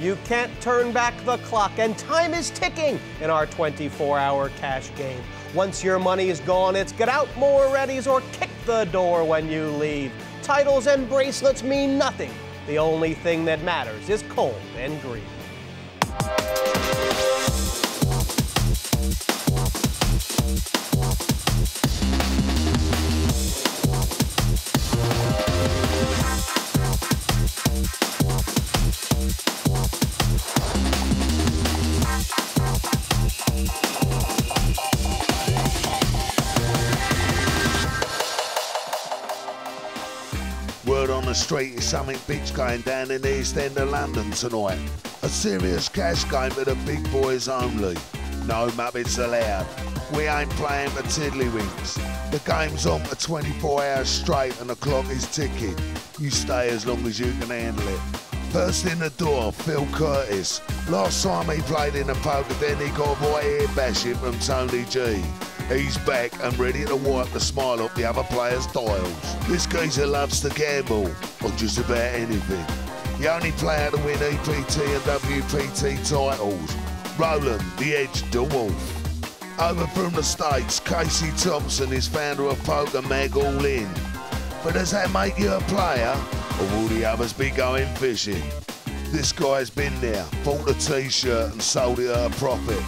You can't turn back the clock, and time is ticking in our 24-hour cash game. Once your money is gone, it's get out more readies or kick the door when you leave. Titles and bracelets mean nothing. The only thing that matters is cold and green. Street is something big's going down in the East End of London tonight. A serious cash game for the big boys only. No muppets allowed. We ain't playing for tiddlywinks. The game's on for 24 hours straight and the clock is ticking. You stay as long as you can handle it. First in the door, Phil Curtis. Last time he played in the poker, then he got a right ear bashing from Tony G. He's back and ready to wipe the smile off the other players' dials. This geezer loves to gamble on just about anything. The only player to win EPT and WPT titles, Roland de Wolfe. Over from the States, Kasey Thompson is founder of Poker Mag All In. But does that make you a player, or will the others be going fishing? This guy's been there, bought a t-shirt and sold it at a profit.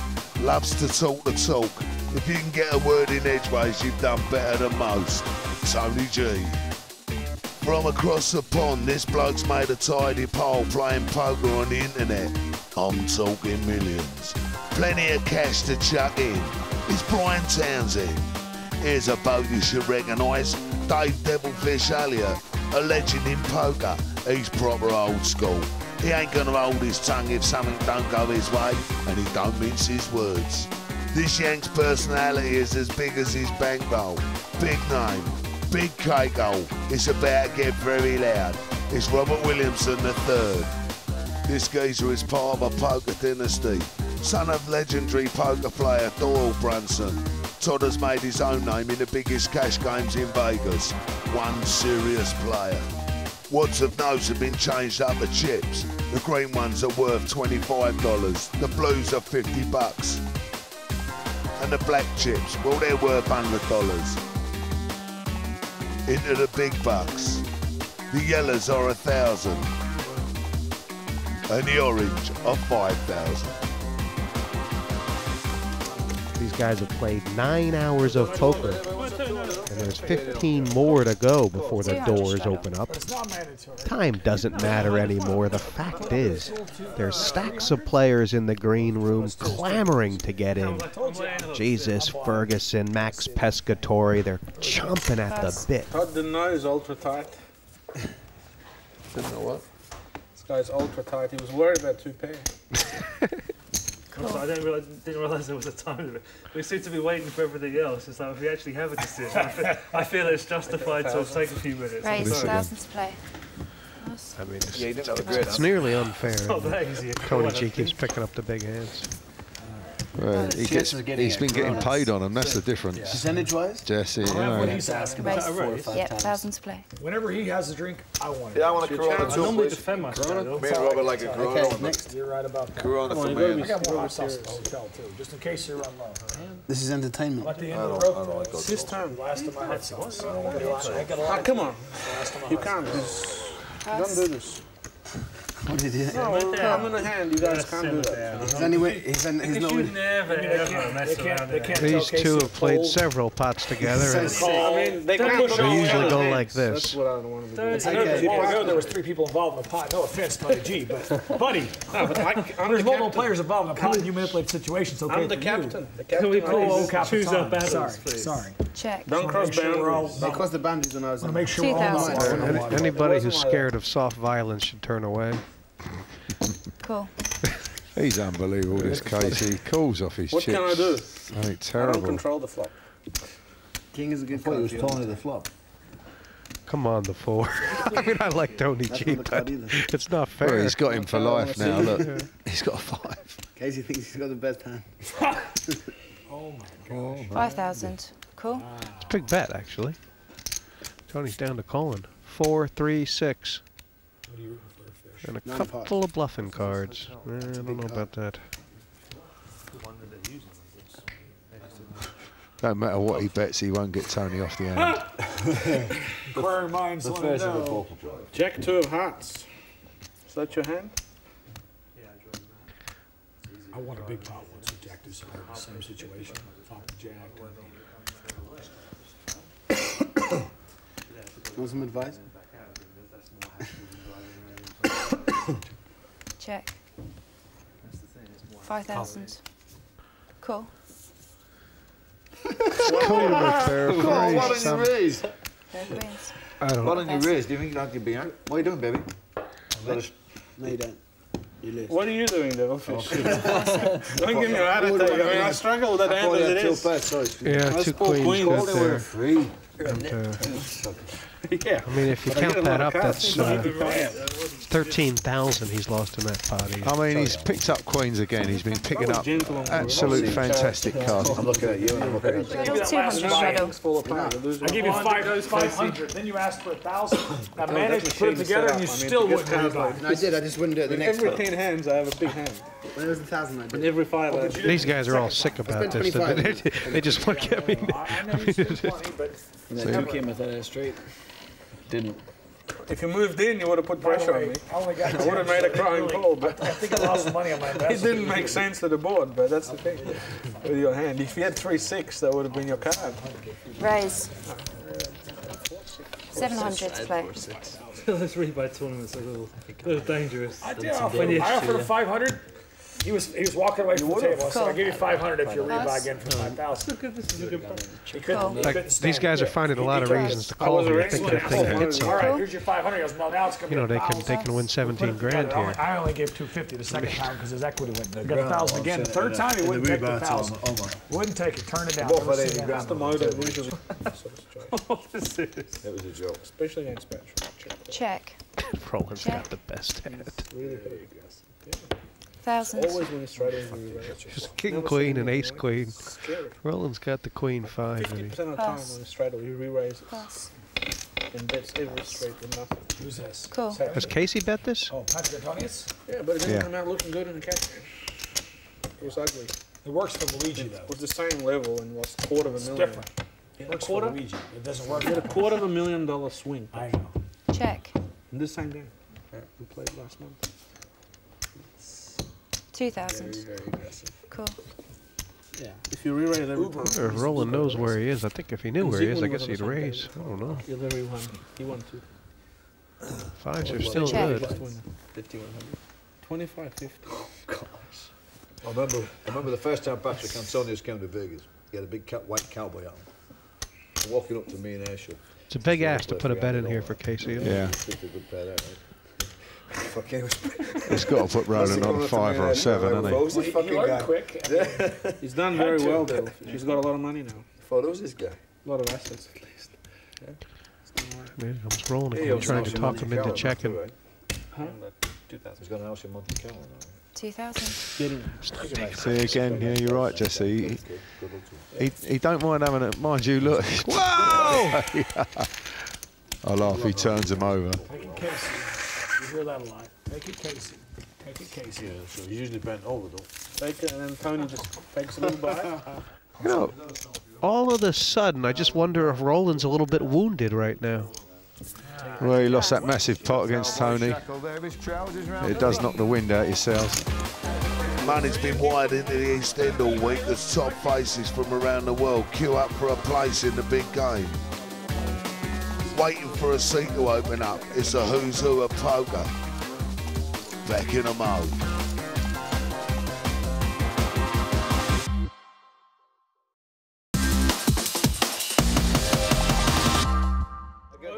Loves to talk the talk. If you can get a word in edgeways, you've done better than most. Tony G. From across the pond, this bloke's made a tidy pile playing poker on the internet. I'm talking millions. Plenty of cash to chuck in. It's Brian Townsend. Here's a boat you should recognise, Dave Devilfish Ulliott, a legend in poker. He's proper old school. He ain't gonna hold his tongue if something don't go his way, and he don't mince his words. This Yank's personality is as big as his bankroll. Big name, big cakehole. It's about to get very loud. It's Robert Williamson III. This geezer is part of a poker dynasty. Son of legendary poker player Doyle Brunson. Todd has made his own name in the biggest cash games in Vegas. One serious player. Wads of notes have been changed up to chips. The green ones are worth $25. The blues are $50. And the black chips, well, they're worth $100. Into the big bucks. The yellows are 1,000. And the orange are 5,000. These guys have played 9 hours of poker. And there's 15 more to go before the doors open up. Time doesn't matter anymore. The fact is, there's stacks of players in the green room clamoring to get in. Jesus Ferguson, Max Pescatori, they're chomping at the bit. Todd, the knife is ultra tight. Didn't know what? This guy's ultra tight. He was worried about two pairs. So I didn't realize there was a time limit. We seem to be waiting for everything else. It's like if we actually have a decision, I feel it's justified to take a few minutes. Right, it's thousands to play. I mean, it's nearly unfair. It's not that easy. Tony G keeps picking up the big hands. Right. He's been getting paid on them. That's the difference. Percentage-wise? Jesse, what he's asking about 4 or 5 times. Thousands to play. Whenever he has a drink, I want it. Yeah, I want a Corona too. I normally defend myself. Corona? Me and Robert like a Corona. Okay, next. You're right about that. Corona for me. I got one more sauce in the hotel too, just in case you're on low. This is entertainment. At the end of the rope, this time, last of my hot sauce. Come on. You can't. Don't do this. What did he do? No, I'm in the hand. You guys can't do that. He's anyway. He's not. These two have played several pots together. They usually go like this. That's what I don't want to do. It's like I know there was 3 people involved in the pot. No offense, Tony G, but buddy, there's multiple players involved in the pot, and you manipulate situations. Okay, I'm the captain. Can we please choose our battles? Sorry. Check. Don't cross boundaries. Don't cross the boundaries when I was. Make sure all. Anybody who's scared of soft violence should turn away. Cool. He's unbelievable, this Kasey. He calls off his chips. What can I do? Oh, terrible. I don't control the flop. King is a good player. He was calling the flop. Come on, the 4. I mean, I like Tony G, but it's not fair. Well, he's got him for life now, look. Yeah. He's got a 5. Kasey thinks he's got the best hand. Oh, my God. 5,000. Cool. It's a big bet, actually. Tony's down to calling. 4, 3, 6. What do you And a couple of bluffing cards. I don't know about that. No matter what he bets, he won't get Tony off the hand. Query minds want to know. Jack two of hearts. Is that your hand? Yeah, I want a big pot once with Jack two of hearts. Same situation. Top Jack. Want some advice? Check. 5,000. Cool. What on your wrist? Do you think I could be out? What are you doing, baby? No, you don't. You lose. What are you doing, Devilfish? Don't give me an attitude. I mean, I struggle with that hand as it is. Yeah, two queens. Yeah. I mean, if you count that up, that's 13,000 he's lost in that party. I mean, he's picked up queens again. He's been picking up absolute fantastic cards. I'm looking at you. I'm looking at you. I give you 500. Then you asked for 1,000. I managed to put it together, and you still wouldn't have it. I did. I just wouldn't do it the next time. Every 10 hands, I have a big hand. When it was 1,000, I did. Every five. These guys are all sick about this. They just want to get me. I know you said 20, but you came at that straight. Didn't. If you moved in, you would have put pressure on me. I would have made a crying call, but I think I lost money on my investment. It didn't make sense to the board, but that's the thing. With your hand, if you had 3-6, that would have been your card. Raise. 700 to play. Those rebuy tournaments are a little dangerous. I offered a 500. He was walking away from the table. I said, I'll give you 500 if you rebuy again for 5,000. These guys are finding a lot of reasons to call me. I think that thing hits them. All right, here's your 500. Goes, well, now it's going to be they can win 17 grand here. I only gave 250 the second time because his equity went down. Got 1,000 again. The third time he wouldn't take the 1,000. Wouldn't take it. Turn it down. That's the motive. That was a joke, especially against Patrick. Check. Roland's got the best hand. Really big. Just king queen and ace queen. Roland's got the queen five. 50% of the time on the straddle, he re-raises. And bets every straight and nothing. Who's this? Cool. Has Kasey bet this? Oh, Patrik Antonius? Yeah, but it didn't come out looking good in the catch. It was ugly. It works for Luigi, though. It was the same level and was $250,000. Different. It works for Luigi. It doesn't work. He had $250,000 swing. I know. Check. In this same game. We played last month. 2,000. Very aggressive. Cool. Yeah. If you re-raise every Roland knows where he is. I think if he knew where he is, I guess he'd raise. I don't know. He won two. Fives are still good. 5,100. 25.50. Oh gosh. I remember the first time Patrik Antonius came to Vegas. He had a big white cowboy on. Walking up to me in Ayrshire. It's a big ass to put a bet in here for Kasey. Yeah. He's got to put Roland on a 5 or a 7, hasn't he? He learned quick. He's done very well, though. He's got a lot of money now. Follows this guy. A lot of assets, at least. There comes Roland. I'm trying to talk him into checking. Huh? He's got an Elsie Monte Carlo. 2,000. See again, yeah, you're right, Jesse. He don't mind having it. Mind you, look. Whoa! I laugh. He turns him over. Hear that a lot. Take it, Kasey. Take it, Kasey. Yeah, so he's usually bent over, though. Take it, and then Tony just fakes a little by. You know, all of a sudden, I just wonder if Roland's a little bit wounded right now. Well, he lost that massive pot against Tony. It does knock the wind out of yourselves. Money's been wired into the East End all week. There's top faces from around the world queue up for a place in the big game. Waiting for a seat to open up. It's a who's who of poker. Back in a mode. Okay.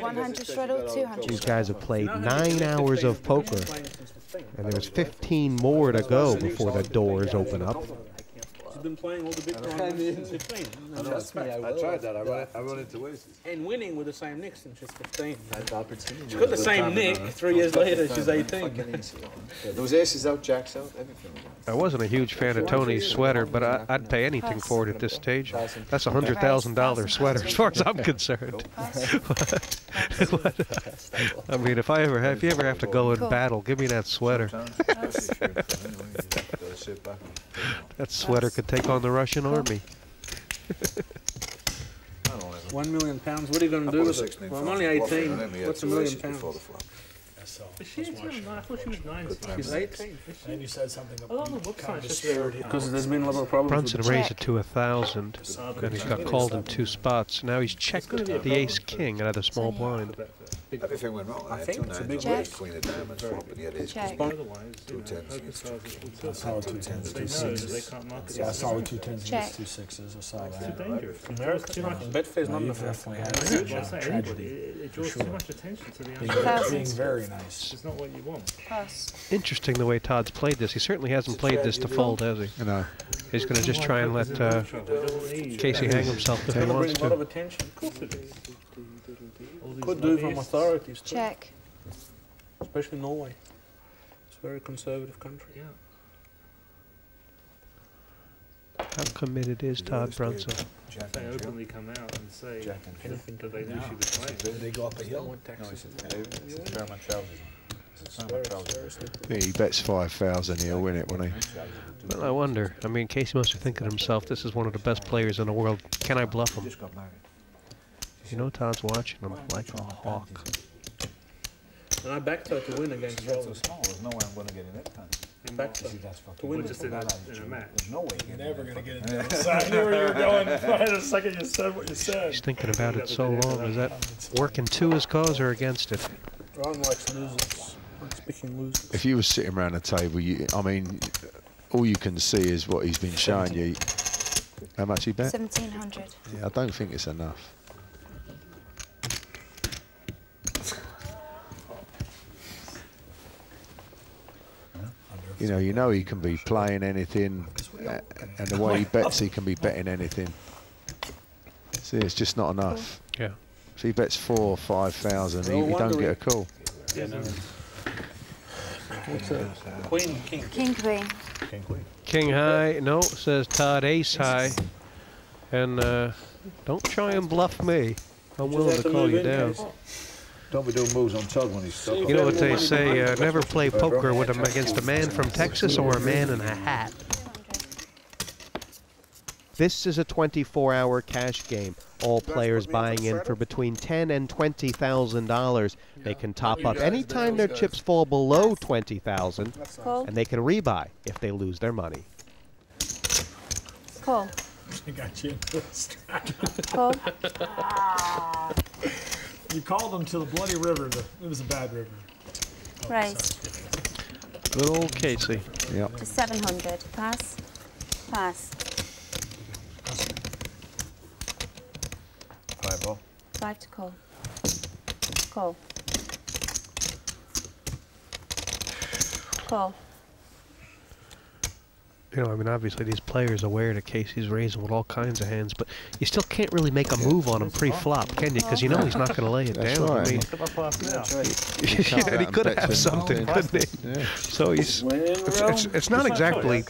100 straddle, 200. These guys have played 9 hours of poker, and there's 15 more to go before the doors open up. been playing all the big tournaments since 15. I tried that. I run into wastes. And winning with the same nick since she's 15. She's got the same nick 3 years later. She's 18. Those aces out, jacks out, everything. I wasn't a huge fan of Tony's sweater, but I'd pay anything for it at this stage. That's a $100,000 sweater, as far as I'm concerned. I mean, if you ever have to go in battle, give me that sweater. That sweater could take on the Russian army. £1 million. What are you going to do with it? Well, I'm only 18. What's £1 million? I thought she was 9. She's 18. And you said something about because there's been a lot of problems. Brunson raised it to 1,000, and he got called in 2 spots. Now he's checked the ace king out of the small blind. Everything went wrong. I think it's a big check. Queen of diamonds, but he had ace king. Two tens. I saw 2 tens, 2 6s. Yeah, I saw 2 tens, 2 6s. I saw that. Betfair's not the first one. It draws too much attention to the very nice. It's not what you want. Pass. Interesting the way Todd's played this. He certainly hasn't played this to fold, has he? No. He's going to just try and let Kasey hang himself if he wants to. A lot of attention. Could do from authorities too. Check. Especially Norway. It's a very conservative country. Yeah. How committed is Todd Brunson? They openly come out and say anything that they wish he was playing. They go up a hill. Yeah, he bets 5,000. He'll win it, won't he? Well, I wonder. I mean, Kasey must be thinking to himself, this is one of the best players in the world. Can I bluff him? You know, Todd's watching him like a hawk. And I backed her to win against Roland. It's so small. There's no way I'm going to get in that time. Back to we're just in a match. There's no way you're never going to get into this. I knew where you were going the second you said what you said. He's thinking about it so long. Is that working to his cause or against it? Ron likes losers. Likes picking losers. If you were sitting around the table, I mean, all you can see is what he's been showing you. How much he bet? 1,700. Yeah, I don't think it's enough. You know he can be playing anything, and the way he bets, he can be betting anything. See, it's just not enough. Yeah. If he bets 4 or 5,000, he don't get a call. Yeah, no. What's Queen, king. King, queen. King, queen. King high. No, says Todd. Ace high. And don't try and bluff me. I'm willing to call you down. Don't be doing moves on Todd when he's stuck. You know what they say, never play poker with against a man from Texas or a man in a hat. This is a 24-hour cash game. All players buying in for between $10,000 and $20,000. They can top up any time their chips fall below $20,000, and they can rebuy if they lose their money. Call. I got you. Call. You called them to the bloody river. It was a bad river. Oh, raise. Good old Kasey. Yep. To 700. Pass. Pass. Five ball. 5 to call. Call. Call. You know, I mean, obviously these players are aware that Kasey's raising with all kinds of hands, but you still can't really make a move on him pre-flop, can you? Because you know he's not going to lay it down. Right. I mean, he could have something, couldn't he? Yeah. So he's, it's not exactly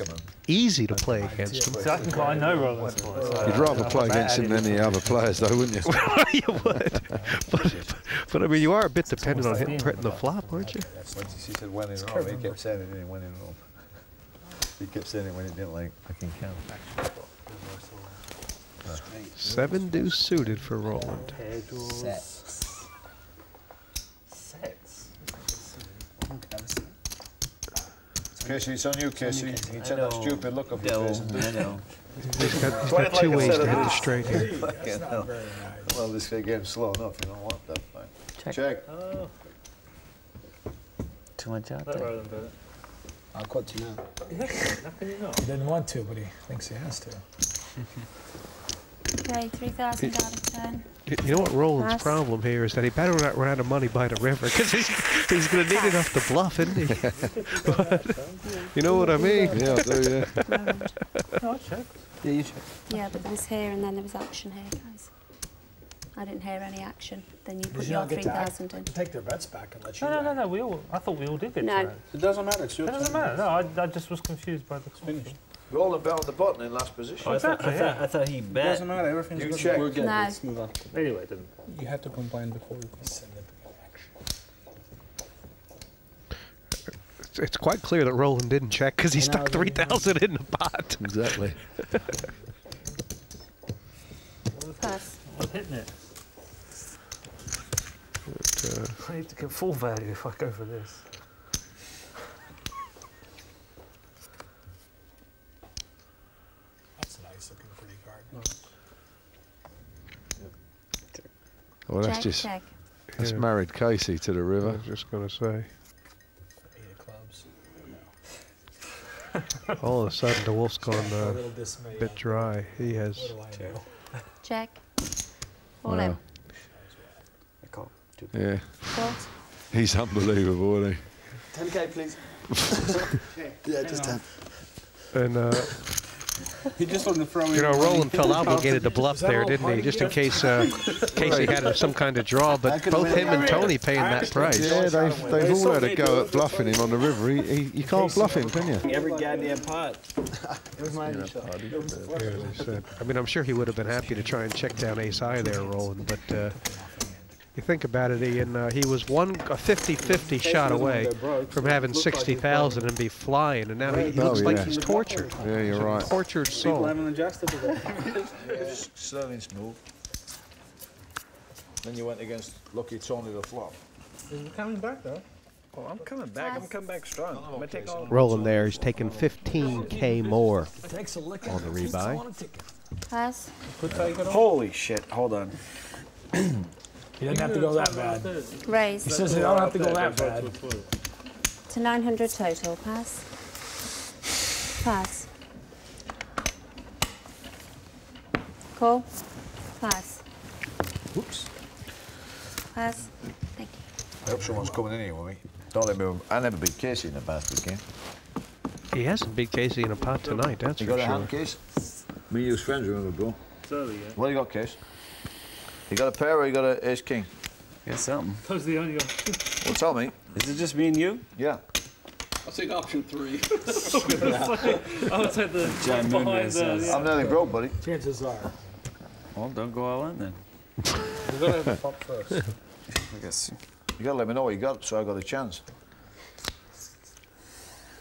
easy to play against him. Exactly. I know Roland's boys. You'd rather play against him than any other players, though, wouldn't you? You would. But I mean, you are a bit dependent on him hitting the flop, aren't you? She said when in Rome. He kept saying it didn't win in Rome. He kept saying it when it didn't like fucking count. 7 deuce suited for Roland. Sets. Sets. Kasey, it's on you, Kasey. He turned that stupid look of his face. I know. He's got 2 ways to hit the straight here. That's not very nice. Well, this game's slow enough. You don't want that fight. Check. Check. Oh. Too much out there. I'll cut you now. He didn't want to, but he thinks he has to. Okay, 3,000 out of 10. You know what Roland's problem here is that he better not run out of money by the river, because he's He's going to need enough to bluff, isn't he? You know what I mean? Yeah, I do, yeah. No, I checked. Yeah, you checked. Yeah, but there was here and then there was action here, guys. I didn't hear any action. Then you put your 3,000 in. Take their bets back and let you. No. We all. I thought we all did it. No, it doesn't matter. It's your turn. It doesn't matter. No, I just was confused by the finished. We're all about the button in last position. I thought he bet. It doesn't matter. Everything's good. Check. We're good. No. Let's move on. Anyway, it didn't. You have to combine before you can send it. It's quite clear that Roland didn't check because he stuck 3,000 in the pot. Exactly. Pass. I'm hitting it. But, I need to get full value if I go for this. That's a nice looking pretty card. No. Yep. Well, that's check, just check. That's married Kasey to the river. I was just going to say. 8 of clubs. No. All of a sudden, the Wolf's gone a bit dry. He has. Check. All in. Yeah. What? He's unbelievable, isn't he? 10K, please. Yeah, just 10. And he just wanted to throw in. You know, Roland felt obligated to bluff there, didn't he? Just in case Kasey had some kind of draw, but both him and Tony paying that price. Yeah, they've all had a go at bluffing him on the river. You can't bluff him, can you? Every goddamn pot. It was my shot. I mean, I'm sure he would have been happy to try and check down Ace High there, Roland, but. You think about it, Ian, he was a 50-50 shot away from having 60,000 and be flying, and now he looks like he's tortured. Yeah, you're right. Tortured soul. People haven't adjusted to that. Sterling's move. Then you went against Lucky Tony the flop. He's coming back, though. Oh, I'm coming back. I'm coming back strong. I'm gonna take all Rolling there. He's taking 15K more on the rebuy. Pass. Holy shit. Hold on. He doesn't have to go that bad. Raise. He says he don't have to go that bad. To 900 total. Pass. Pass. Call. Pass. Whoops. Pass. Thank you. I hope someone's coming in here with me. Don't let me move. I never beat Kasey in a bastard game. He hasn't beat Kasey in a pot tonight, that's for sure. You got a hand, Case? Me and you was friends, remember, bro? Totally, yeah. What do you got, Case? You got a pair or you got a ace king? Yeah, something. Those are the only options. Well, tell me. Is it just me and you? Yeah. I'll take option 3. I'll take the giant moon behind the... I'm nearly broke, buddy. Chances are. Well, don't go all in then. We're going to have a pop first. I guess. You got to let me know what you got so I got a chance.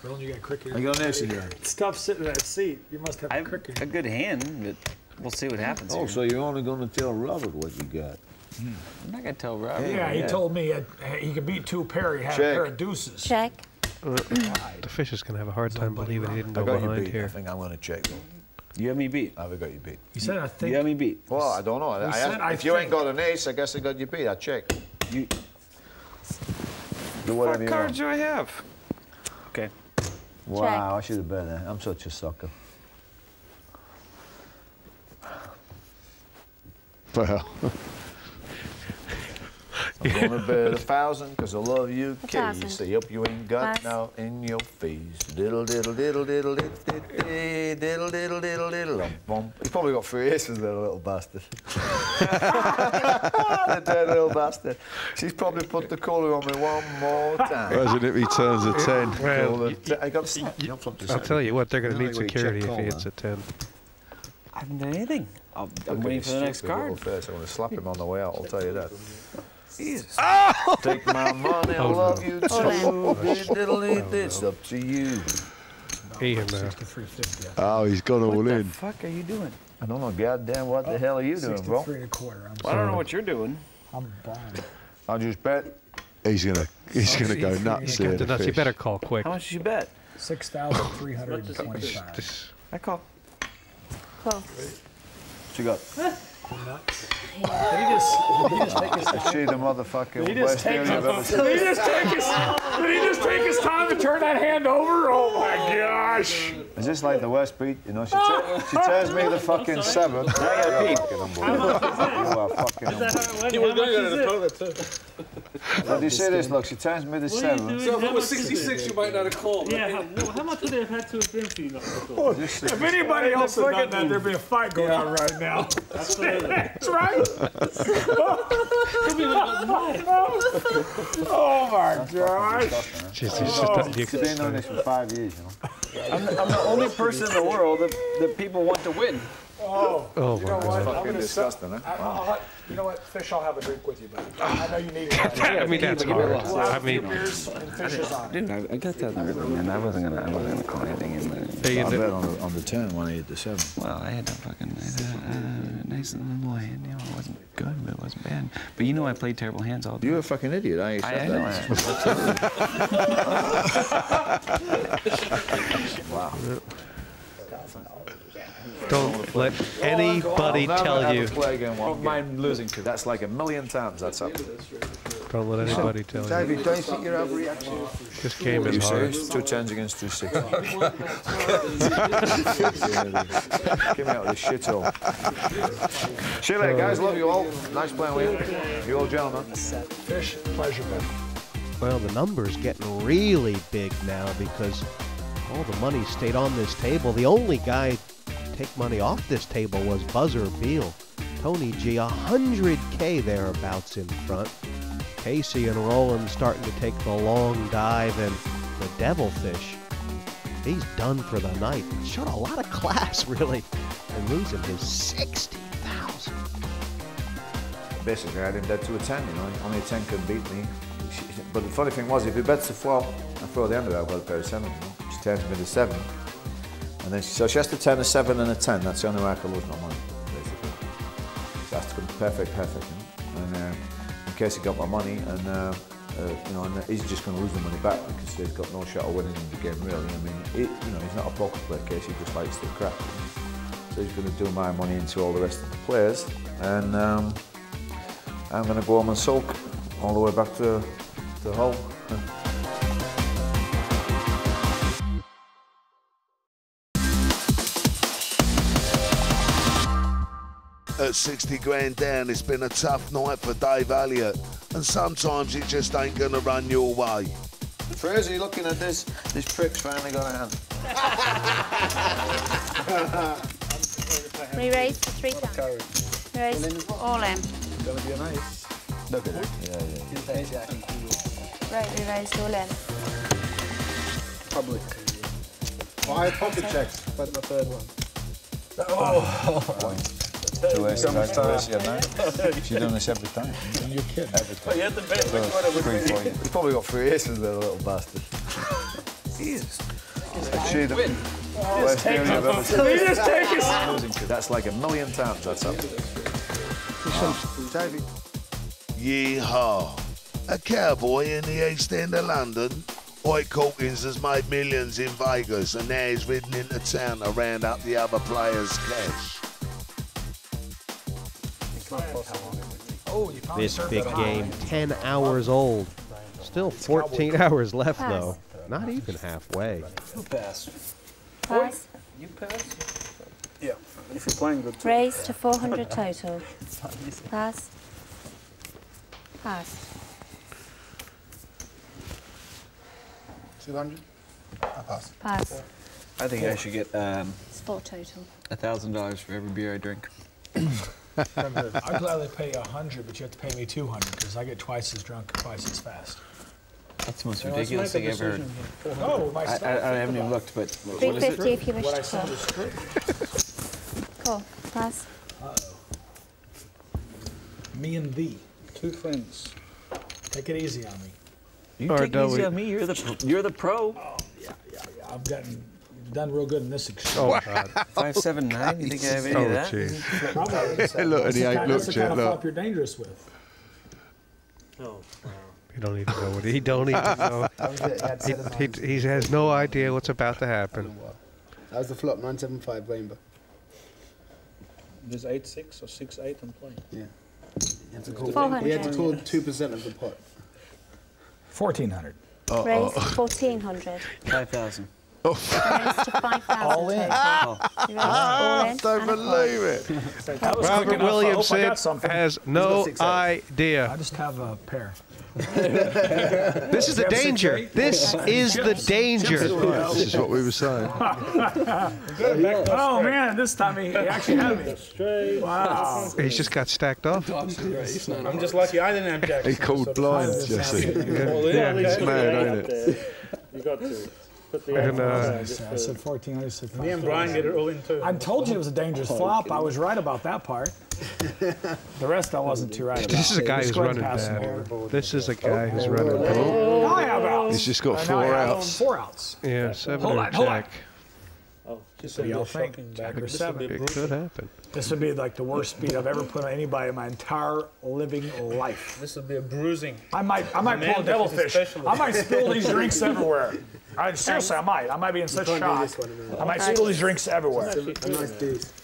Well, you got cricket. I got an ace in here. Stop sitting in that seat. You must have a cricket. A good hand, but... We'll see what happens. Oh, here. So you're only going to tell Robert what you got? Mm. I'm not going to tell Robert. Yeah, he told me he could beat 2 pair. He had a pair of deuces. Check. The fish is going to have a hard time believing he didn't go behind here. I think I'm going to check. You have me beat. I've got you beat. You said I think. You have me beat. Well, I don't know. If you ain't got an ace, I guess I got you beat. I check. You. What cards do I have? Okay. Wow, check. I should have bet that. I'm such a sucker. Well, I'm gonna bet 1,000 because I love you, Kasey. Hope you ain't got now in your face. Diddle, diddle, diddle, diddle, diddle, diddle, diddle, diddle, diddle. He's probably got 3 aces, that little bastard. That little bastard. She's probably put the caller on me one more time. Imagine if he turns a 10. Well, I'll tell you what, they're gonna need security if he hits a 10. I haven't done anything. I'm waiting for the next card. First. I'm going to slap him on the way out, I'll tell you that. Jesus. Oh! Take my money, I love you too. It's up to you. Ian, oh, he's gone all in. What the fuck are you doing? I don't know goddamn what the hell are you doing, bro. I don't know what you're doing. I'm blind. I'll just bet. He's gonna go nuts here. You better call quick. How much did you bet? 6,325. I call. Call. What you got? He the motherfucking best hand I've ever seen. Did he just take his time to turn that hand over? Oh my gosh. Is this like the worst beat? You know, she tells me the fucking seven. You're fucking unbelievable. You were going on the toilet too. Now, do you see this? Look, she turns me the seven. So if it was 66, you might not have called. Yeah, how much would they have had to have been for you not to call? If anybody else had done that, there'd be a fight going on right now. Absolutely. That's right. Oh my God. She's been doing this for 5 years, you know. I'm the only person in the world that people want to win. Oh, you know what? Fucking disgusting, huh? Wow. You know what, Fish, I'll have a drink with you, buddy. I know you need it. I mean, that's hard. We'll have two beers and Fish is on it. I got that in the rhythm, and I wasn't gonna call anything in there. I bet on the 10 when I hit the 7. Well, I had a fucking nice little boy. You know, it wasn't good, but it wasn't bad. But you know I played terrible hands all day. You're a fucking idiot. I accept that. Wow. Don't let anybody tell you. Don't mind losing to. That's like a million times. That's up. Don't let anybody tell you. David, don't you think you're overreacting? This game is hard. 2 tens against 2 6. Get me out of this shithole. See you later, guys. Love you all. Nice playing with you. You all gentlemen. Fish, pleasure, man. Well, the number's getting really big now because all the money stayed on this table. The only guy to take money off this table was Buzzer Beal. Tony G, 100K thereabouts in front. Kasey and Roland starting to take the long dive, and the Devilfish, he's done for the night. Showed a lot of class, really, and losing his 60,000. Basically, I had him dead to a 10, you know. Only a 10 could beat me. But the funny thing was, if he bets the flop, I throw the underdog, I've got a pair of 7, you know. She turns me to 7. And then she has to 10, a 7, and a 10. That's the only way I can lose my money, basically. So that's perfect, you know. And in case he got my money, and you know, and he's just going to lose the money back because he's got no shot of winning in the game, really. I mean, you know, he's not a poker player. Kasey just likes the crap. You know? So he's going to do my money into all the rest of the players, and I'm going to go home and sulk all the way back to the hole. At 60 grand down, it's been a tough night for Dave Ulliott, and sometimes it just ain't gonna run your way. Frazer, looking at this, this prick's finally got a hand. We raised for 3 times. We raised all in. It's gonna be a nice. Look at it. Yeah. Right, we raised all in. Public. 5 pocket checks, but the third one. Oh! She's done this every time. You're kidding. Every time. Well, you had the best record. He's probably got 3 aces there, the little bastard. Jesus. She the worst game I've ever seen. That's like a million times, that's up. Davey. Yeehaw. A cowboy in the East End of London. Hoyt Corkins has made millions in Vegas, and now he's ridden into town to round up the other players' cash. This big game, 10 hours old. Still 14 hours left, though. Not even halfway. You pass. Pass. You pass? Yeah. If you're playing good. Raise to 400 total. Pass. Pass. 200? Pass. Pass. I think I should get spot total. $1,000 for every beer I drink. I'd gladly pay you 100, but you have to pay me 200 because I get twice as drunk and twice as fast. That's the most ridiculous thing I've ever. Oh, my stuff. I haven't even looked, but 350 if you wish to call. Cool. Pass. Me and thee, 2 friends. Take it easy on me. You take it easy on me. You're the pro. Oh yeah. I've gotten. Done real good in this exchange. Oh, God. 579? You think I have any of that? Geez. Look, and he ain't looked yet. That's the kind of flop you're dangerous with. Oh, wow. He don't even know what he don't even know. He has no idea what's about to happen. That was the flop, 975 rainbow. There's 8-6 or 6-8 on play. Yeah. He had to call 2% of the pot. 1,400. Raise 1,400. 5,000. Goes to 5,000. I don't believe it. Robert Williamson has no idea. I just have a pair. This is the danger. This is the danger. This is what we were saying. Oh man, this time he actually had me. Wow. He's just got stacked off. I'm just lucky I didn't have Jack. He called blind, Jesse. Yeah, he's mad, ain't it? You got to. And, I said 14. I said 14. Me and Brian get it all in too. I told you it was a dangerous flop. I was right about that part. The rest I wasn't too right about. This is a guy who's running bad. This is a guy who's running bad. Now I have outs. He's just got four outs. 4 outs. Yeah, 7 or jack. Oh, this would be all thinking. Jack or 7. It could happen. This would be like the worst beat I've ever put on anybody in my entire living life. This would be a bruising. I might pull a devilfish. I might spill these drinks everywhere. Seriously, I might. I might be in such shock. I might spill these drinks everywhere.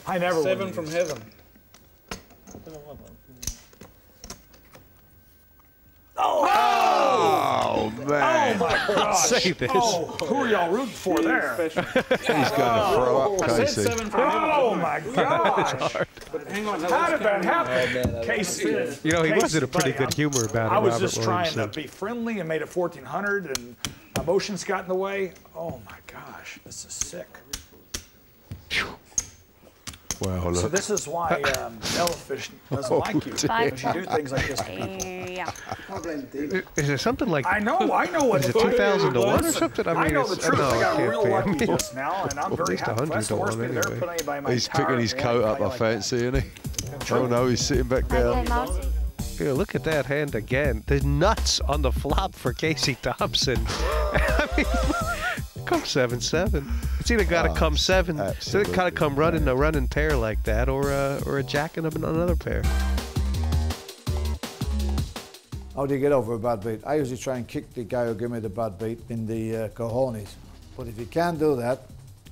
I never would. 7 from heaven. Oh! Oh, man. Oh, my gosh. Say this. Oh, who are y'all rooting for there? He's going to throw up, Kasey. Oh, my gosh. Hang on, how did that happen? Oh, Kasey. You know, he was in a pretty good humor about it. I was just trying to be friendly and made it 1,400, and emotions got in the way. Oh, my gosh. This is sick. Wow, so this is why Devilfish doesn't like you. Because you do things like this to people. Yeah. Is it something like... I know what it is. Is it 2,000 to 1 or something? I mean, I know the truth. I got real lucky just now, and I'm very happy. That's the worst thing I've ever put anybody in my entire... He's picking his coat up, I fancy, isn't he? Oh, no, he's sitting back down. Yeah, look at that hand again. The nuts on the flop for Kasey Thompson. I mean... Come 7-7. It's either got to come 7. It's either got to come running a running pair like that, or a jack and another pair. How do you get over a bad beat? I usually try and kick the guy who gave me the bad beat in the cojones. But if you can't do that,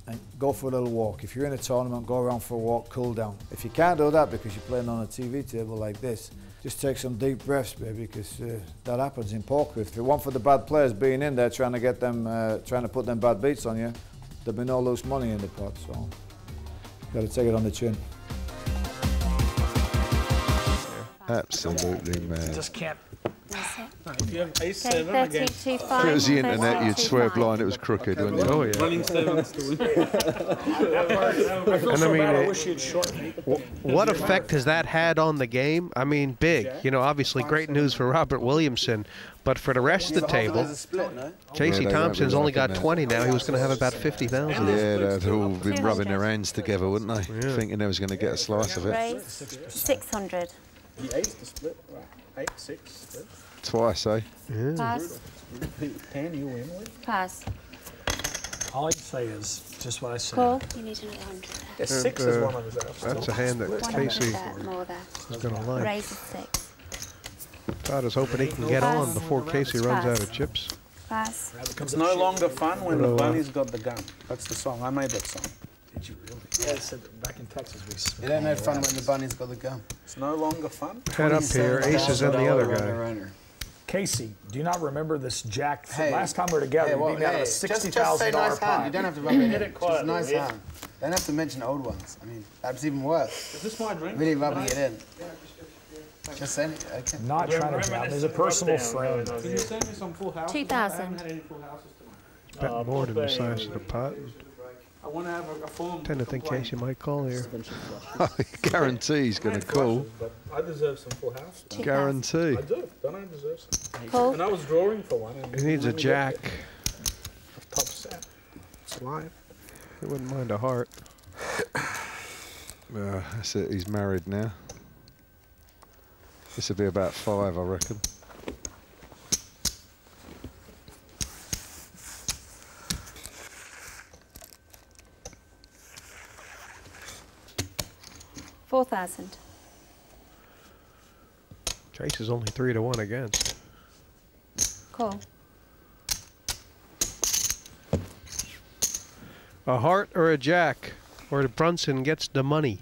and go for a little walk. If you're in a tournament, go around for a walk, cool down. If you can't do that because you're playing on a TV table like this, just take some deep breaths, baby, because that happens in poker. If you want for the bad players being in there trying to get them, trying to put them bad beats on you, there'll be no loose money in the pot. So, you've got to take it on the chin. Absolutely, man. Just can't. If you have ace-7 again, if it was the internet, you'd swear blind it was crooked, wouldn't you? Oh yeah. Running 7s to win. And I mean, I wish you'd shorten me. What effect has that had on the game? I mean, big. You know, obviously, great news for Robert Williamson, but for the rest of the table, Kasey Thompson's only got 20 now. He was going to have about 50,000. Yeah, they'd all been rubbing their hands together, wouldn't they? Yeah. Thinking they was going to get a slice of it. 600. He aced the split. 8-6. Twice, eh? Yeah. Pass. Can you win with? Pass. All I say is just what I say. Call. You need another 100. Yeah, 6 is one of those. That's a hand that Kasey is going to like. Raise a 6. Todd is hoping he can get on before Kasey runs out of chips. Pass. It's no longer fun when the bunny's got the gun. That's the song. I made that song. Did you really? Yeah, I said that back in Texas we... It ain't no fun when the bunny's got the gun. It's no longer fun. Head up here, aces and the other guy. Kasey, do you not remember this jack? Hey, last time we were together, we beat me out of a $60,000 nice pot. You don't have to rub it in. It's nice hand. Don't have to mention old ones. I mean, that's even worse. Is this my drink? Really rubbing it in. Just send it. Okay. Not trying to drown. There's a personal friend. Can you send me some full houses? 2,000. I haven't had any full houses tonight. Bet more than the size of the pot. I want to have a form. Tend to think Kasey might call here. Guarantee he's going to call. I deserve some full house. Guarantee. I do. Don't I deserve some? Call. And I was drawing for one. He needs a jack. Top set. Slide. He wouldn't mind a heart. That's it. He's married now. This would be about 5, I reckon. $4,000. Chase is only 3 to 1 against. Call. A heart or a jack, or Brunson gets the money.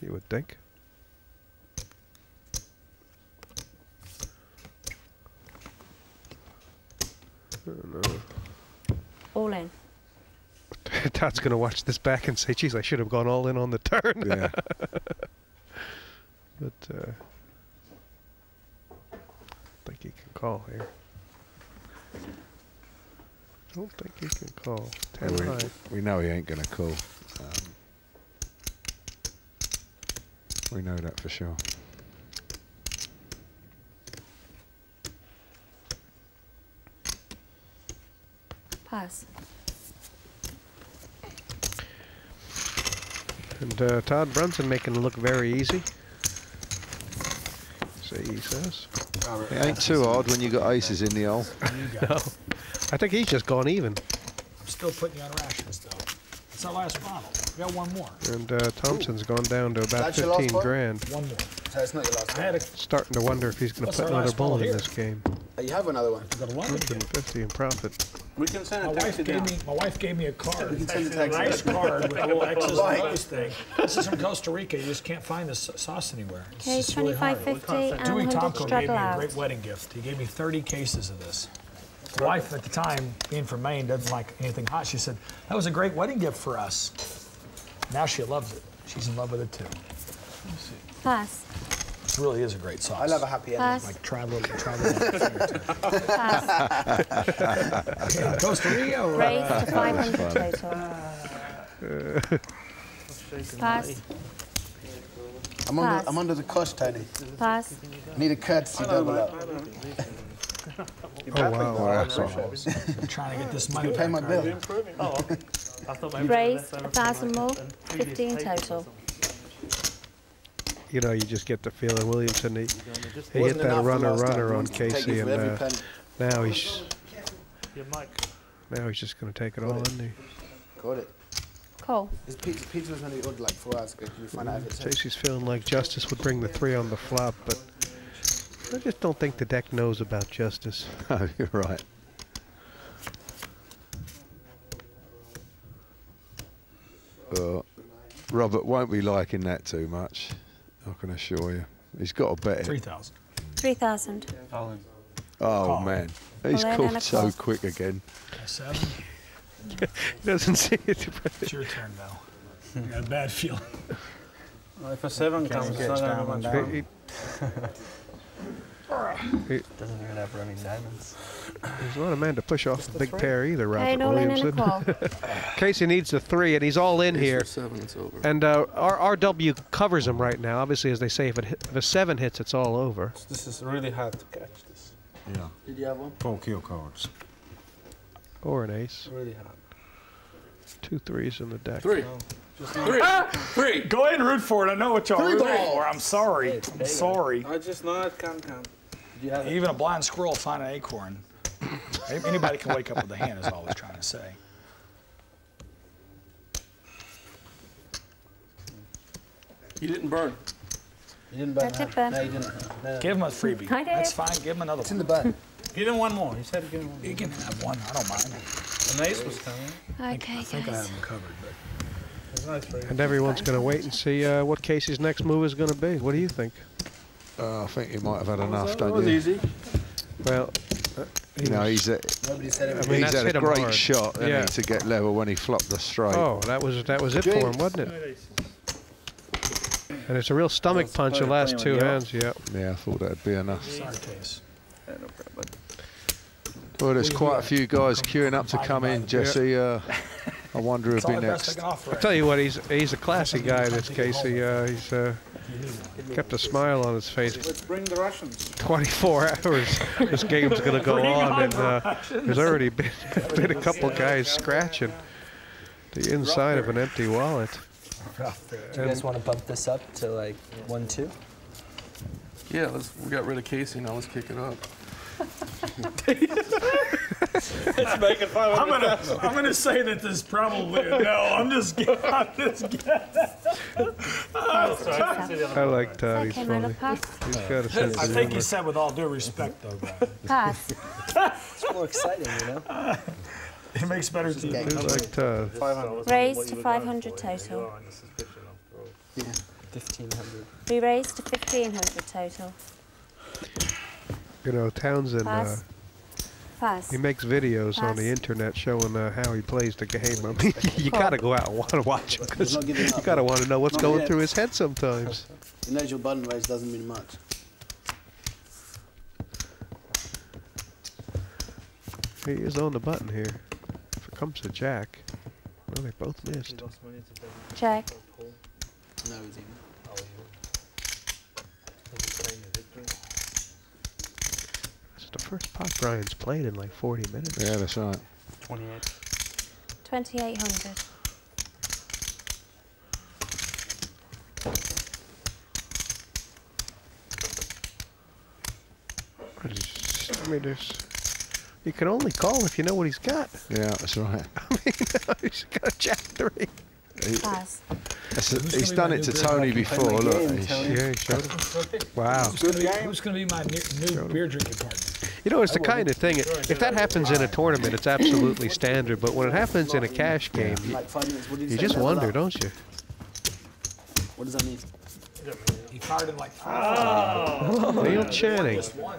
You would think. No. All in. Dad's going to watch this back and say, geez, I should have gone all in on the turn. Yeah. But I think he can call here. I don't think he can call. 10 high. We know he ain't going to call. We know that for sure. Pass. And Todd Brunson making it look very easy. So he says. Robert, it ain't too hard when you got aces in the hole. No. I think he's just gone even. I'm still putting you on rations, though. It's our last bottle. We got one more. And Thompson's gone down to about 15 grand. One more. So it's not your last one. Starting to wonder if he's going to put another bullet in this game. You have another one. Got a 150 in profit. We can send a taxi down. My wife gave me a card. We can send a nice card with little X's and O's thing. This is from Costa Rica. You just can't find this sauce anywhere. Okay, it's really hard. Dewey Tomko gave me a great wedding gift. He gave me 30 cases of this. My wife at the time, being from Maine, doesn't like anything hot. She said, that was a great wedding gift for us. Now she loves it. She's in love with it, too. Let me see. Pass. This really is a great sauce. I love a happy ending. Like travel. Pass. Okay, Costa Rica. Raise to 500 total. Pass. I'm under the cost, Tony. Pass. Need a courtesy double up. Oh, wow. I'm trying to get this money. You pay my bill. Oh, raise 1,000 more, 15 total. You know, you just get the feeling Williamson, he hit that runner on Kasey, and now he's just going to take it all, isn't he? Got it. Cool. Pizza was only ordered like 4 hours ago. Can you find out if it's Casey's feeling like Justice would bring the 3 on the flop, but I just don't think the deck knows about Justice. Oh, you're right. Robert won't be liking that too much, I can assure you. He's got to bet it. 3,000. 3,000. Oh, man. He's called so quick again. Seven. He doesn't see it. It's your turn now. I got a bad feeling. Well, if a 7 comes, it's not going to down. It doesn't even have running diamonds. He's not a man to push off the big pair either, Robert Williamson. Kasey needs the 3, and he's all in here. 7, it's over. And RW covers him right now. Obviously, as they say, if a 7 hits, it's all over. This is really hard to catch this. Yeah. Did you have one? 4 kill cards. Or an ace. Really hard. 2 3s in the deck. 3. No. Three. Go ahead and root for it. I know what y'all root for. I'm sorry. I'm sorry. I just not Even a blind squirrel find an acorn. Anybody can wake up with a hand is all I was trying to say. You didn't burn. You didn't burn. No, you didn't. No. Give him a freebie. That's fine. Give him another one. It's in the bag. Give him one more. He said give him one more. You can have one. I don't mind. An ace was coming. Okay, I think I have him covered, but. And everyone's going to wait and see what Casey's next move is going to be. What do you think? I think he might have had enough, don't you? That was easy. Well, you know, he's had a great shot to get level when he flopped the straight. Oh, that was it for him, wasn't it? And it's a real stomach punch the last 2 hands, yeah. Yeah, I thought that'd be enough. Well, there's quite a few guys queuing up to come in, Jesse. I wonder who'll be next. I'll tell you what, he's a classy guy in this case. He's kept a smile on his face. Let's bring the Russians. 24 hours this game's going to go on, and there's already been a couple guys scratching the inside of an empty wallet. Do you guys want to bump this up to like 1-2? Yeah, we got rid of Kasey, now let's kick it up. I'm gonna say that this probably I like Todd. He's funny. He's got a sense I think he said with all due respect though, Brian. Pass. It's more exciting, you know. It makes better TV. I like Todd. Raise to 500 total. Yeah, 1,500. We raised to 1,500 total. You know, Townsend fuss. He makes videos on the internet showing how he plays the game. I mean, you gotta go out and want to watch him because you gotta want to know what's going through his head sometimes. The initial button raise doesn't mean much. He is on the button here. If it comes to jack, well, they both missed. Jack. No, he didn't. That's the first pot Brian's played in like 40 minutes. Yeah, that's right. 28. 2,800. I mean, there's... You can only call if you know what he's got. Yeah, that's right. I mean, he's got a jack three. He's done it to Tony before, look. Yeah, he showed it. Wow. Who's going to be my new beer drinking partner? You know, it's the kind of thing, if that happens in a tournament, it's absolutely standard. But when it happens in a cash game, you just wonder, don't you? What does that mean? He fired in like 5. Neil Channing. So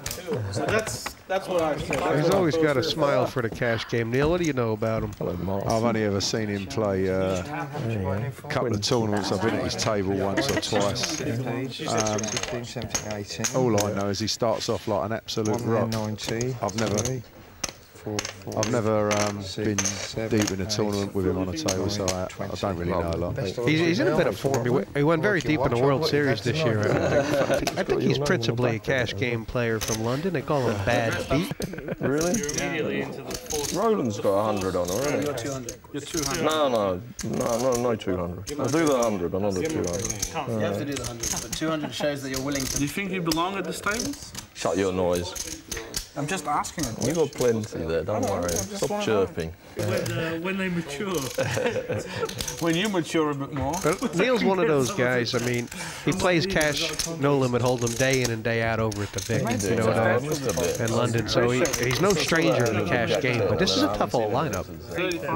that's what I said. He's always got a smile for the cash game. Neil, what do you know about him? I've only ever seen him play a couple of tournaments. I've been at his table once or twice. All I know is he starts off like an absolute rock. I've never been deep in a tournament with him on a table, so I don't really know a lot. He's in a bit of form. He went very deep in the World Series this year. I think he's principally a cash game player from London. They call him Bad Beat. Really? Roland's got 100 on already. You're 200. No, 200. I'll do the 100, I'm not the 200. You have to do the 100, but 200 shows that you're willing to... Do you think you belong at this table? Shut your noise. I'm just asking it. You've got plenty there, don't worry. Stop chirping. When they mature. When you mature a bit more. But Neil's one of those guys, I mean, he plays cash, no limit, hold them day in and day out over at the Vic, you know, in London. So he's no stranger in the cash game, but this is a tough old lineup.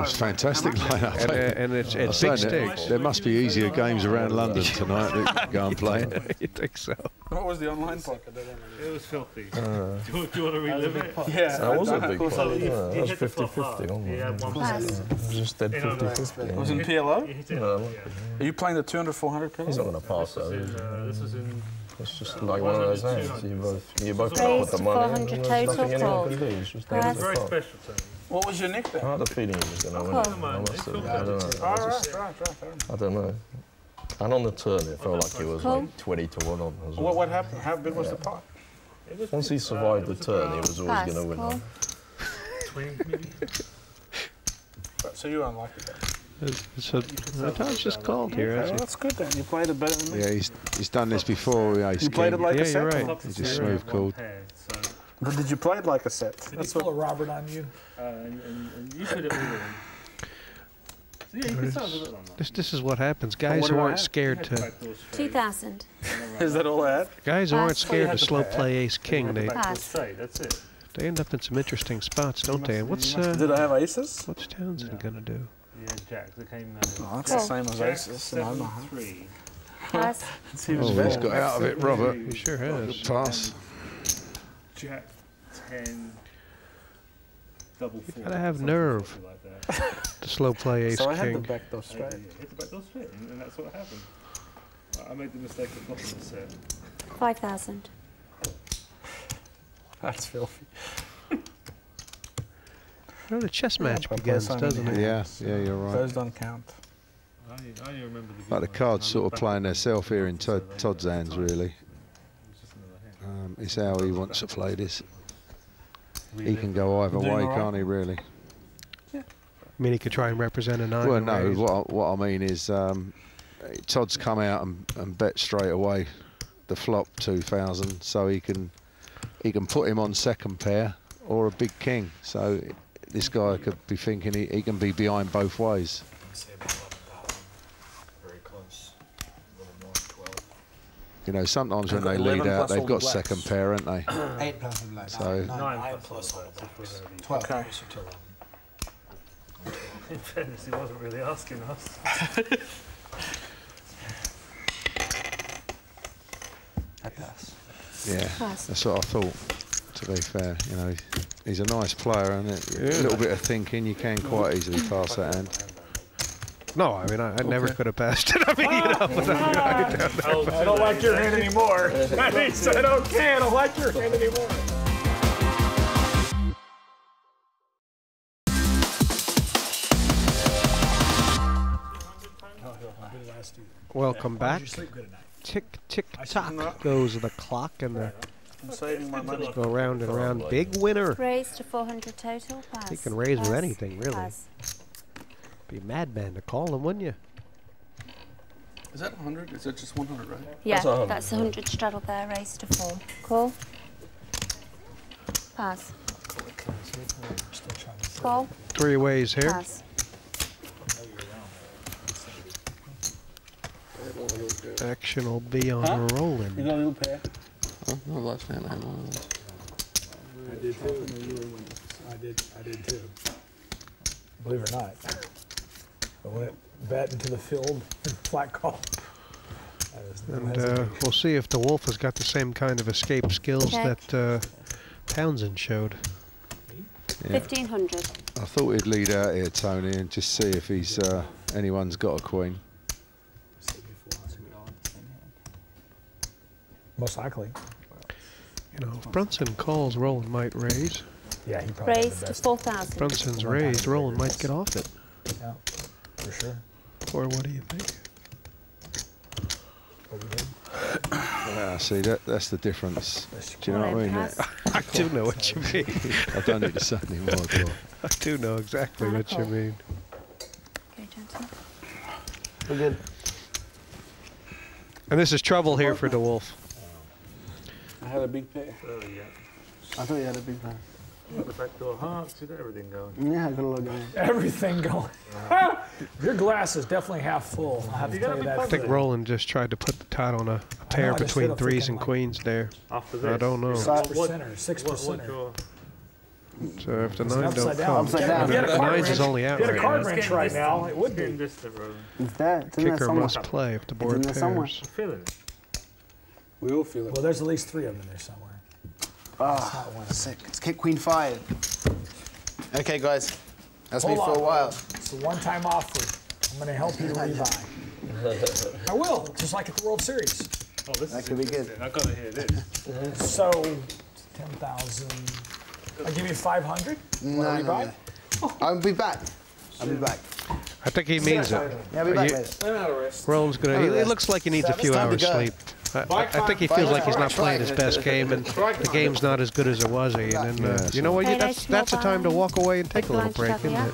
It's a fantastic lineup. And it's big stakes. There must be easier games around London tonight that you go and play. You think so? What was the online pocket? It was filthy. Do you want to relive it? Yeah, that was a big pot. That was 50-50. Just dead 50-50. It was in PLO? No. Are you playing the 200-400 PLO? He's not going to pass that. This is in... It's just like one of those hands. You both put the money in. Raised 400 total call. Very special to me. What was your nickname? I had a feeling he was going to win. I don't know. And on the turn, it felt like it was like 20-1 on. What happened? How big was the pot? Once he survived the turn, he was always going to win. 20, maybe? So you're unlucky then. So Tom's just called here, isn't he? That's good then. You played it better than me. Yeah, he's done this before. You played it like a set? Yeah, you're right. He just smooth called. But did you play it like a set? Did he call a Robert on you? And you could have won. Yeah, this is what happens. Guys who aren't scared to... 2,000. Is that all that? Guys who aren't scared to slow play ace-king, they end up in some interesting spots, don't they? And what's... Did I have aces? What's Townsend gonna do? Yeah, jack. They came... that's the same as aces. Pass. He's got out of it, Robert. He sure has. Pass. Jack 10... Double four. You gotta have nerve to slow play ace-king. So I had the backdoor straight. Hit the backdoor straight, and that's what happened. I made the mistake of not in the set. 5,000. That's filthy. You know, the chess match begins, doesn't it? Yeah, you're right. Those don't count. I only remember the... Like the cards sort of playing themselves here in Todd's hands, really. It's how he wants to play this. He can go either way, can't he, really? Yeah. I mean, he could try and represent a 9. Well, no, what I mean is Todd's come out and bet straight away the flop 2,000, so he can put him on second pair or a big king. So this guy could be thinking he can be behind both ways. You know, sometimes when they lead out, they've got second pair, haven't they? 8 plus 11. So 9 plus 12. Okay. In fairness, he wasn't really asking us. That does. Yeah, that's what I thought, to be fair. You know, He's a nice player, and a little bit of thinking, you can quite easily pass that hand. No, I mean, I never could have passed it. I mean, you know, I don't like your hand anymore. I said, okay, I don't like your hand anymore. Welcome back. Tick, tick, tock goes the clock, and the money go round and round. Big winner. Raise to 400 total. Pass. He can raise with anything, really. Pass. Be madman to call him, wouldn't you? Is that 100? Is that just 100, right? Yeah, that's 100, straddle there, raise to 4. Call. Pass. Call. Three ways here. Pass. Action will be on rolling. You got a little pair? Oh, no, last hand I had one of those. I did too. Believe it or not. I went bat into the field and flat call. And we'll see if the Wolf has got the same kind of escape skills that Townsend showed. Yeah. 1,500. I thought he'd lead out here, Tony, and just see if he's anyone's got a queen. Most likely. You know, if Brunson calls, Roland might raise. Yeah, he probably raised to 4,000. Brunson's raised, Roland might get off it. Yeah, for sure. Or what do you think? Yeah, see, that's the difference. Do you know what I mean? I do know what you mean. I don't need to say anymore. I do know exactly what you mean. Okay, Johnson. We're good. And this is trouble here for De Wolfe. I had a big pair. Oh, yeah. I thought you had a big pair. Back door, huh? See everything going. Yeah, everything going. Yeah. Your glass is definitely half full. I have to tell you that. I think Roland just tried to put the Todd on a pair between threes and queens there. I don't know. 5%er, 6%er. So if the 9 don't come, the 9's is only out right now. If you had a card wrench right now, it would be. Kicker must play if the board pairs. We all feel it. Well, there's at least 3 of them in there somewhere. Ah, sick. Let's kick queen 5. Okay, guys. That's me for a while. It's a one-time offer. I'm gonna help you revive. I will, just like at the World Series. Oh, this that could be good. I gotta hear this. So, 10,000. I'll give you 500. No. Oh. I'll be back. I'll be back. I think he means it. Yeah, I'll be back. Roland's gonna. It looks like he needs a few hours sleep. I think he feels like he's not playing his best game, and the game's not as good as it was, Ian. And you know what? That's a time to walk away and take a little break, isn't it?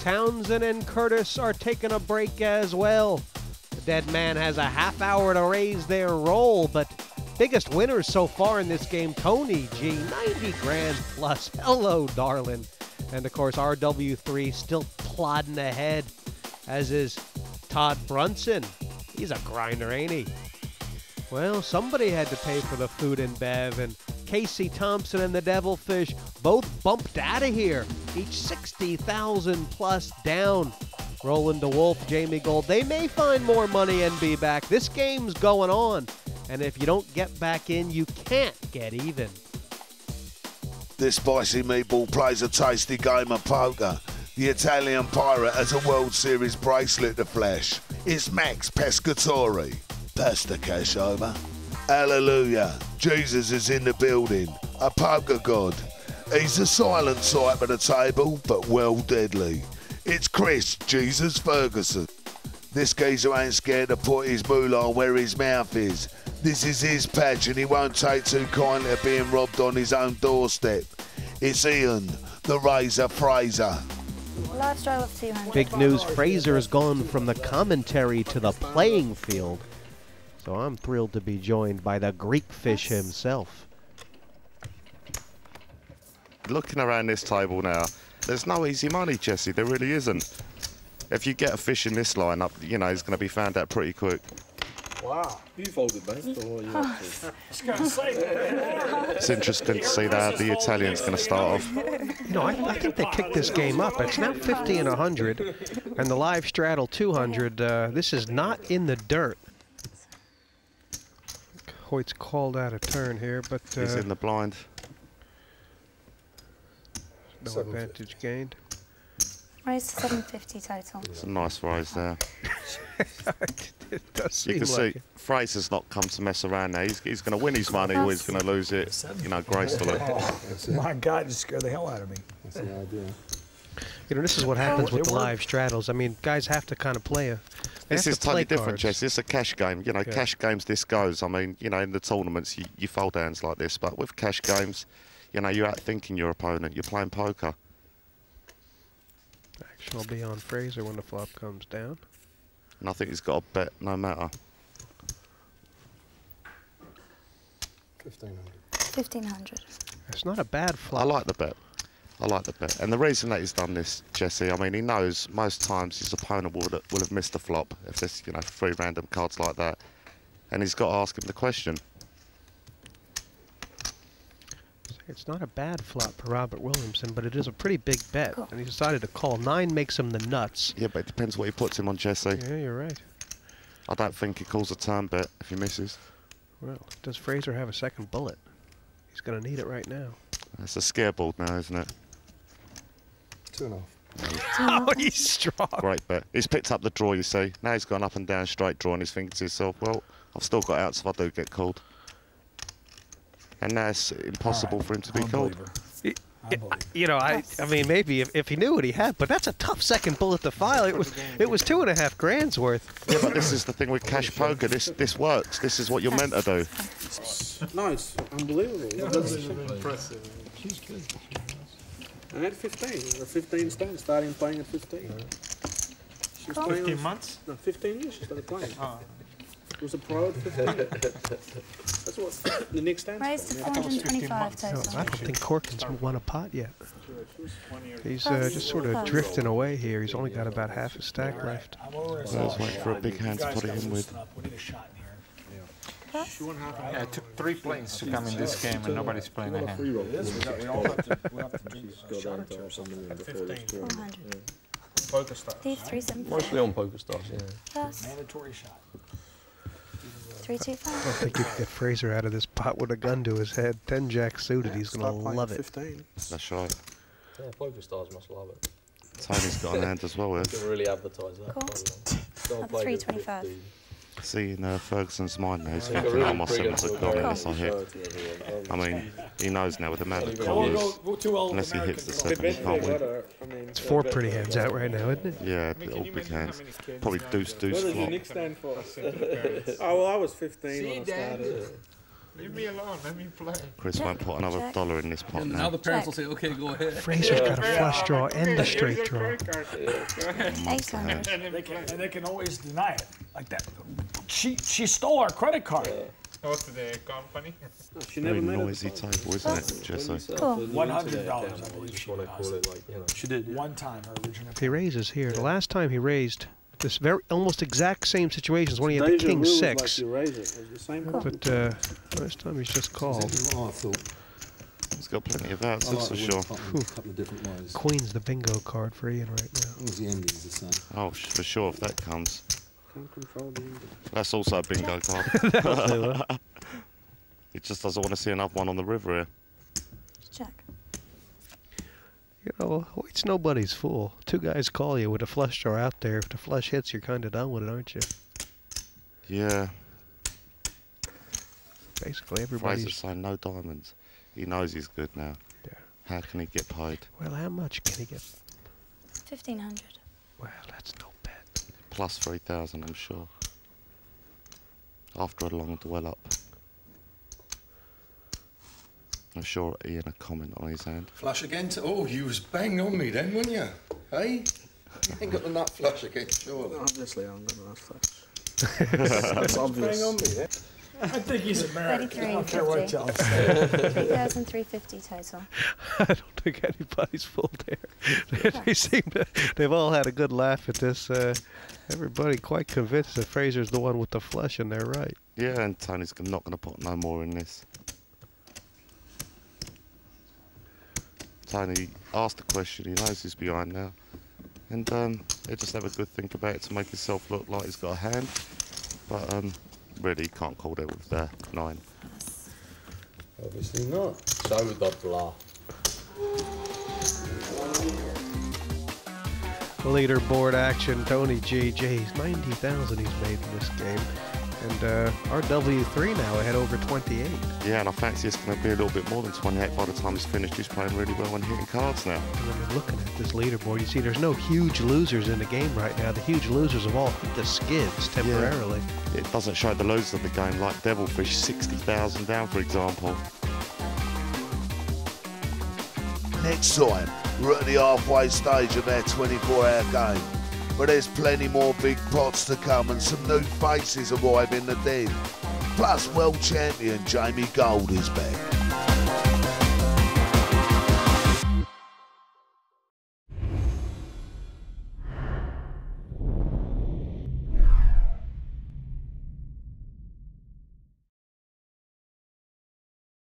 Townsend and Curtis are taking a break as well. The dead man has a half hour to raise their roll, but biggest winners so far in this game, Tony G, 90 grand plus. Hello, darling. And, of course, RW3 still plodding ahead, as is Todd Brunson. He's a grinder, ain't he? Well, somebody had to pay for the food and bev, and Kasey Thompson and the Devilfish both bumped out of here, each 60,000 plus down. Roland de Wolfe, Jamie Gold, they may find more money and be back. This game's going on, and if you don't get back in, you can't get even. This spicy meatball plays a tasty game of poker. The Italian pirate has a World Series bracelet to flash. It's Max Pescatori. Pass the cash over. Hallelujah. Jesus is in the building. A poker god. He's a silent type at the table, but well deadly. It's Chris, Jesus Ferguson. This geezer ain't scared to put his moolah where his mouth is. This is his patch, and he won't take too kindly to being robbed on his own doorstep. It's Ian, the Razor Frazer. Big news, Frazer has gone from the commentary to the playing field. So I'm thrilled to be joined by the Greek fish himself. Looking around this table now, there's no easy money, Jesse. There really isn't. If you get a fish in this lineup, you know, he's going to be found out pretty quick. Wow. You folded, mate. It's interesting to see that the Italian's going to start off. No, I think they kicked this game up. It's now 50 and 100, and the live straddle 200. This is not in the dirt. Hoyt's called out a turn here, but... he's in the blind. No advantage gained. Raise to 750 total. It's a nice rise there. It does seem you can like see it. Frazer's not come to mess around now. He's going to win his money or he's going to lose it, you know, gracefully. Oh, my God, you scared the hell out of me. That's the idea. You know, this is what happens with the live straddles. I mean, guys have to kind of play a... This is totally different, Jesse. It's a cash game. You know, cash games, this goes. I mean, you know, in the tournaments, you fold hands like this. But with cash games, you know, you're outthinking your opponent. You're playing poker. Action will be on Frazer when the flop comes down. And I think he's got a bet no matter. 1,500. 1,500. It's not a bad flop. I like the bet. I like the bet. And the reason that he's done this, Jesse, I mean, he knows most times his opponent will have missed a flop if there's, you know, three random cards like that. And he's got to ask him the question. It's not a bad flop for Robert Williamson, but it is a pretty big bet. Cool. And he decided to call. Nine makes him the nuts. Yeah, but it depends what he puts him on, Jesse. Yeah, you're right. I don't think he calls a turn bet if he misses. Well, does Frazer have a second bullet? He's going to need it right now. That's a scare ball now, isn't it? Two and a half. Oh, he's strong. Great bet. He's picked up the draw, you see. Now he's gone up and down straight draw and he's thinking to himself, well, I've still got outs if I do get called. And now it's impossible for him to be called. You know, I mean, maybe if he knew what he had, but that's a tough second bullet to file. It was $2,500 worth. Yeah, but this is the thing with cash poker. This works. This is what you're meant to do. Nice. Unbelievable. Yeah, that's impressive. She's good. I had 15. 15 stands. Starting playing at 15. She was 15 on, months? No, 15 years she started playing. It was a pro at 15. That's what the next stands. Raised to 425 total. No, I don't think Corkins won a pot yet. He's just sort of drifting away here. He's only got about half a stack left. He's waiting for a big hand to put him with. We need a shot in here. Yeah, it took three planes to come in this game, and nobody's playing a hand. Mostly on poker stars, yeah. Mandatory shot. 325. I think you can get Frazer out of this pot with a gun to his head. 10-jack suited, he's going to love it. That's right. Yeah, poker stars must love it. Tony's got an hand as well, yeah. You can really advertise that. Cool. 325. See, in Ferguson's mind now, he's thinking, I must have got this on here. I mean, he knows now with the amount of callers, unless he hits the seven, he can't win. It's four pretty hands out right now, isn't it? Yeah, all big hands. Probably deuce-deuce flop. What does the Nick stand for? Oh, well, I was 15 when I started. Leave me alone, let me play. Chris won't put another dollar in this pot now. Now the parents will say, okay, go ahead. Frazer's got a flush draw and a straight draw. And they can always deny it like that. She stole our credit card. Oh, to the company. She never made a noisy table, isn't it, Jesse? Cool. $100, I believe she did. She did one time her original. He raises here. The last time he raised, this very almost exact same situation as when he had the king six. But this time he's just called. He's got plenty of outs, that's for sure. Queen's the bingo card for Ian right now. Oh, for sure if that comes. Can't control the ending. That's also a bingo card. It just doesn't want to see another one on the river here. Just check. You know, it's nobody's fool. Two guys call you with a flush draw out there. If the flush hits, you're kind of done with it, aren't you? Yeah. Basically, everybody's... Frazer saying no diamonds. He knows he's good now. Yeah. How can he get paid? Well, how much can he get? 1,500. Well, that's no bad. Plus 3,000, I'm sure. After a long dwell up. I'm sure Ian a comment on his hand. Flush again to... Oh, you was banging on me then, weren't you? Hey? You ain't got the nut flush again, surely. Obviously, I haven't got the nut flush. That's obvious. On me, yeah? I think he's American. I don't care what John said. 2,350 total. I don't think anybody's full there. They seem to, they've all had a good laugh at this. Everybody quite convinced that Frazer's the one with the flush, and they're right. Yeah, and Tony's not going to put no more in this. Tony asked the question. He knows he's behind now, and he'll just have a good think about it to make himself look like he's got a hand, but really can't call it with the nine. Obviously not. So with the blah. leaderboard action. Tony GG's 90,000 he's made in this game. And our W3 now ahead over 28. Yeah, and I fancy it's going to be a little bit more than 28 by the time he's finished. He's playing really well and hitting cards now. And I mean, looking at this leaderboard, you see there's no huge losers in the game right now. The huge losers have all hit the skids temporarily. Yeah. It doesn't show the loads of the game, like Devilfish, 60,000 down, for example. Next time, we're at the halfway stage of our 24-hour game. But there's plenty more big pots to come and some new faces arrive in the den. Plus, world champion Jamie Gold is back.